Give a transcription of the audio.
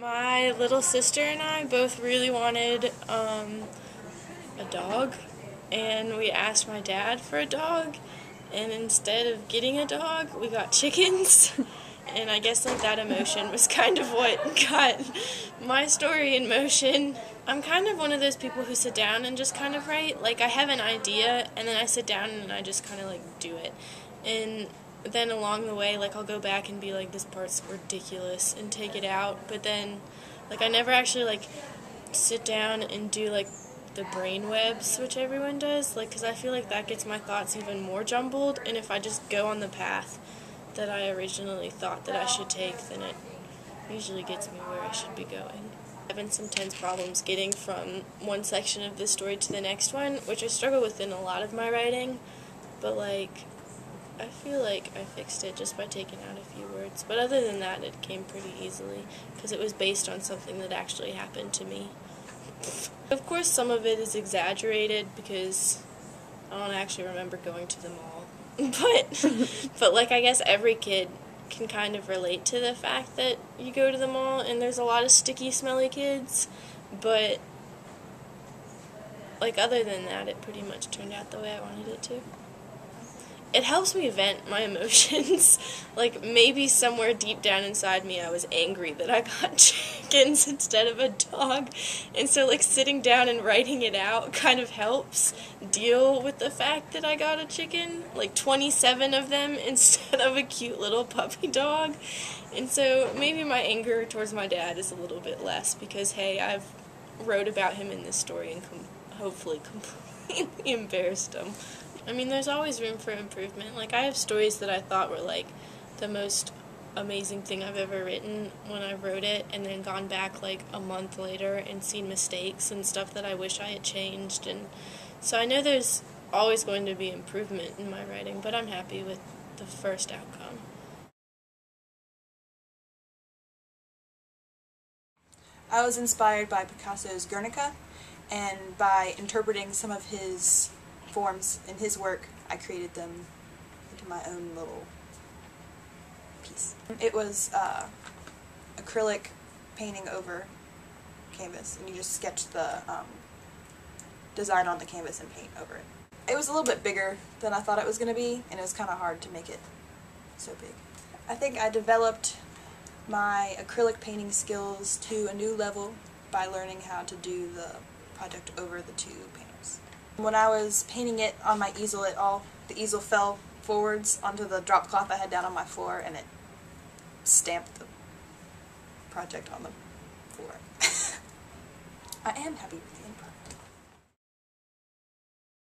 My little sister and I both really wanted a dog, and we asked my dad for a dog, and instead of getting a dog, we got chickens. And I guess like that emotion was kind of what got my story in motion. I'm kind of one of those people who sit down and just kind of write. Like, I have an idea, and then I sit down and I just kind of like do it. And then along the way, like, I'll go back and be like, this part's ridiculous, and take it out. But then, like, I never actually like sit down and do like the brain webs, which everyone does, like, because I feel like that gets my thoughts even more jumbled. And if I just go on the path that I originally thought that I should take, then it usually gets me where I should be going. I've been sometimes problems getting from one section of this story to the next one, which I struggle with in a lot of my writing, but like, I feel like I fixed it just by taking out a few words. But other than that, it came pretty easily, because it was based on something that actually happened to me. Of course, some of it is exaggerated, because I don't actually remember going to the mall. But like, I guess every kid can kind of relate to the fact that you go to the mall and there's a lot of sticky, smelly kids. But like, other than that, it pretty much turned out the way I wanted it to. It helps me vent my emotions. Like, maybe somewhere deep down inside me I was angry that I got chickens instead of a dog, and so like sitting down and writing it out kind of helps deal with the fact that I got a chicken, like 27 of them instead of a cute little puppy dog. And so maybe my anger towards my dad is a little bit less, because hey, I've wrote about him in this story and hopefully completely embarrassed him. I mean, there's always room for improvement. Like, I have stories that I thought were, like, the most amazing thing I've ever written when I wrote it, and then gone back, like, a month later and seen mistakes and stuff that I wish I had changed. And so I know there's always going to be improvement in my writing, but I'm happy with the first outcome. I was inspired by Picasso's Guernica, and by interpreting some of his forms in his work, I created them into my own little piece. It was acrylic painting over canvas, and you just sketch the design on the canvas and paint over it. It was a little bit bigger than I thought it was going to be, and it was kind of hard to make it so big. I think I developed my acrylic painting skills to a new level by learning how to do the project over the two panels. When I was painting it on my easel, the easel fell forwards onto the drop cloth I had down on my floor, and it stamped the project on the floor. I am happy with the end product.